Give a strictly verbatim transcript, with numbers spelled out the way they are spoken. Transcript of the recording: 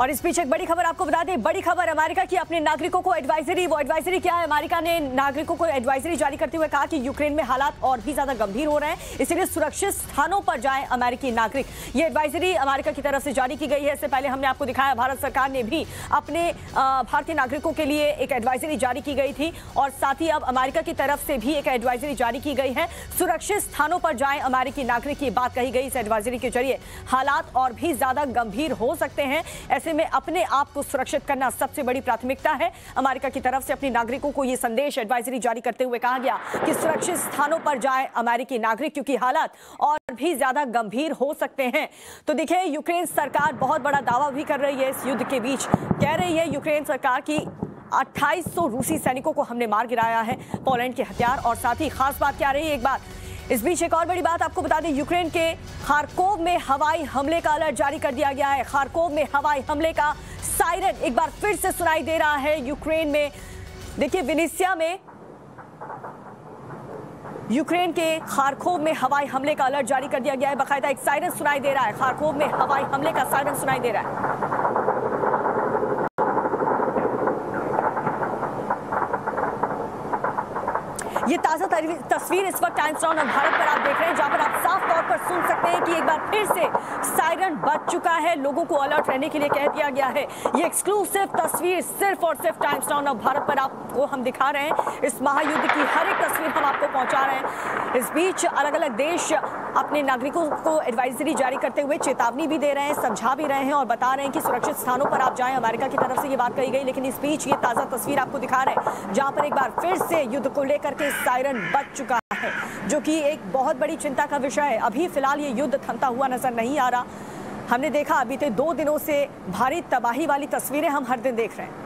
और इस बीच एक बड़ी खबर आपको बता दें, बड़ी खबर अमेरिका की अपने नागरिकों को एडवाइजरी। वो एडवाइजरी क्या है? अमेरिका ने नागरिकों को एडवाइजरी जारी करते हुए कहा कि यूक्रेन में हालात और भी ज्यादा गंभीर हो रहे हैं, इसलिए सुरक्षित स्थानों पर जाएं अमेरिकी नागरिक। ये एडवाइजरी अमेरिका की तरफ से जारी की गई है। इससे पहले हमने आपको दिखाया भारत सरकार ने भी अपने भारतीय नागरिकों के लिए एक एडवाइजरी जारी की गई थी और साथ ही अब अमेरिका की तरफ से भी एक एडवाइजरी जारी की गई है। सुरक्षित स्थानों पर जाएं अमेरिकी नागरिक की बात कही गई इस एडवाइजरी के जरिए। हालात और भी ज्यादा गंभीर हो सकते हैं, ऐसे में अपने आप को सुरक्षित करना सबसे बड़ी प्राथमिकता है। अमेरिका की तरफ से अपने नागरिकों को यह संदेश एडवाइजरी जारी करते हुए कहा गया कि सुरक्षित स्थानों पर जाएं अमेरिकी नागरिक, क्योंकि हालात और भी ज्यादा गंभीर हो सकते हैं। तो देखिए, यूक्रेन सरकार बहुत बड़ा दावा भी कर रही है इस युद्ध के बीच। कह रही है यूक्रेन सरकार की अट्ठाईस सौ रूसी सैनिकों को हमने मार गिराया है, पोलैंड के हथियार। और साथ ही खास बात क्या रही है एक बार इस बीच एक और बड़ी बात आपको बता दें, यूक्रेन के खार्कोव में हवाई हमले का अलर्ट जारी कर दिया गया है। खार्कोव में हवाई हमले का सायरन एक बार फिर से सुनाई दे रहा है यूक्रेन में। देखिए, विनिसिया में यूक्रेन के खार्कोव में हवाई हमले का अलर्ट जारी कर दिया गया है। बाकायदा एक सायरन सुनाई दे रहा है, खार्कोव में हवाई हमले का सायरन सुनाई दे रहा है। ये ताज़ा तस्वीर इस वक्त टाइम्स नाउ नवभारत पर आप देख रहे हैं, जहां पर आप साफ तौर पर सुन सकते हैं कि एक बार फिर से सायरन बज चुका है, लोगों को अलर्ट रहने के लिए कह दिया गया है। ये एक्सक्लूसिव तस्वीर सिर्फ और सिर्फ टाइम्स नाउ नवभारत पर आपको हम दिखा रहे हैं। इस महायुद्ध की हर एक तस्वीर हम आपको पहुंचा रहे हैं। इस बीच अलग अलग देश अपने नागरिकों को एडवाइजरी जारी करते हुए चेतावनी भी दे रहे हैं, समझा भी रहे हैं और बता रहे हैं कि सुरक्षित स्थानों पर आप जाएं। अमेरिका की तरफ से ये बात कही गई, लेकिन इस बीच ये ताज़ा तस्वीर आपको दिखा रहे हैं, जहां पर एक बार फिर से युद्ध को लेकर के सायरन बज चुका है, जो कि एक बहुत बड़ी चिंता का विषय है। अभी फिलहाल ये युद्ध थमता हुआ नजर नहीं आ रहा। हमने देखा बीते दो दिनों से भारी तबाही वाली तस्वीरें हम हर दिन देख रहे हैं।